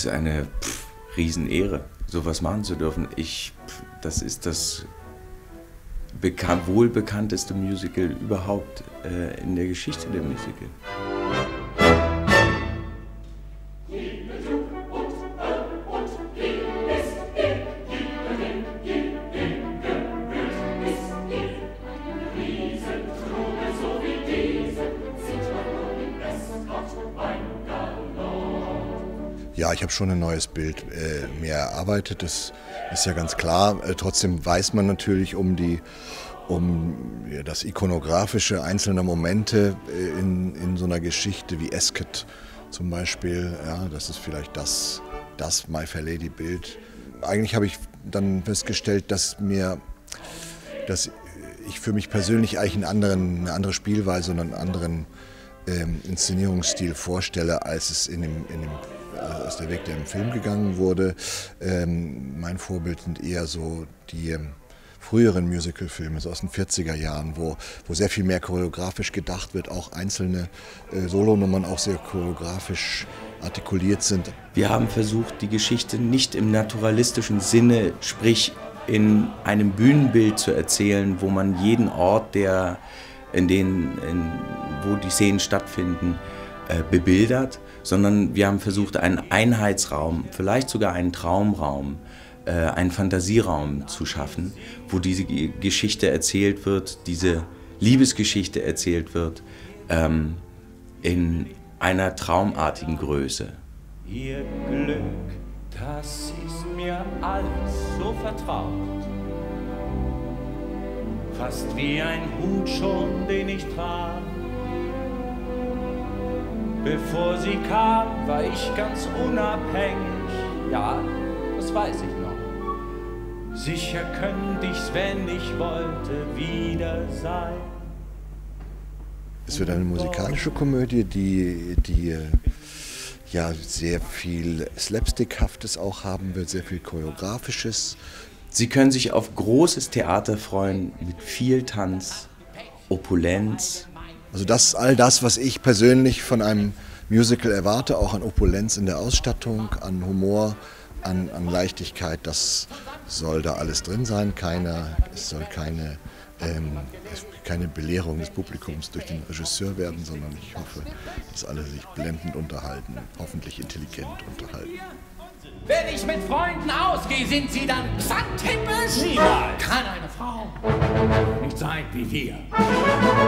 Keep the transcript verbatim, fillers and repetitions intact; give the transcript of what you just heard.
ist eine pff, Riesenehre, sowas machen zu dürfen. Ich, pff, das ist das bekannt, wohlbekannteste Musical überhaupt äh, in der Geschichte der Musical. Ja, ich habe schon ein neues Bild äh, mehr erarbeitet, das ist ja ganz klar. Äh, trotzdem weiß man natürlich um, die, um ja, das Ikonografische einzelner Momente äh, in, in so einer Geschichte wie Esket zum Beispiel. Ja, das ist vielleicht das, das My Fair Lady Bild. Eigentlich habe ich dann festgestellt, dass, mir, dass ich für mich persönlich eigentlich einen anderen, eine andere Spielweise und einen anderen ähm, Inszenierungsstil vorstelle, als es in dem, in dem Also ist der Weg, der im Film gegangen wurde. Ähm, mein Vorbild sind eher so die früheren Musical-Filme, so aus den vierziger Jahren, wo, wo sehr viel mehr choreografisch gedacht wird, auch einzelne äh, Solonummern auch sehr choreografisch artikuliert sind. Wir haben versucht, die Geschichte nicht im naturalistischen Sinne, sprich in einem Bühnenbild zu erzählen, wo man jeden Ort, der, in den, in, wo die Szenen stattfinden, bebildert, sondern wir haben versucht, einen Einheitsraum, vielleicht sogar einen Traumraum, einen Fantasieraum zu schaffen, wo diese Geschichte erzählt wird, diese Liebesgeschichte erzählt wird, in einer traumartigen Größe. Ihr Glück, das ist mir alles so vertraut, fast wie ein Hut schon, den ich trage. Bevor sie kam, war ich ganz unabhängig, ja, das weiß ich noch. Sicher könnte ich's, wenn ich wollte, wieder sein. Es wird eine musikalische Komödie, die, die ja sehr viel Slapstickhaftes auch haben wird, sehr viel Choreografisches. Sie können sich auf großes Theater freuen, mit viel Tanz, Opulenz. Also das ist all das, was ich persönlich von einem Musical erwarte, auch an Opulenz in der Ausstattung, an Humor, an, an Leichtigkeit, das soll da alles drin sein. Keine, es soll keine, ähm, keine Belehrung des Publikums durch den Regisseur werden, sondern ich hoffe, dass alle sich blendend unterhalten, hoffentlich intelligent unterhalten. Wenn ich mit Freunden ausgehe, sind sie dann Sandhimmel? Niemals kann eine Frau nicht sein wie wir.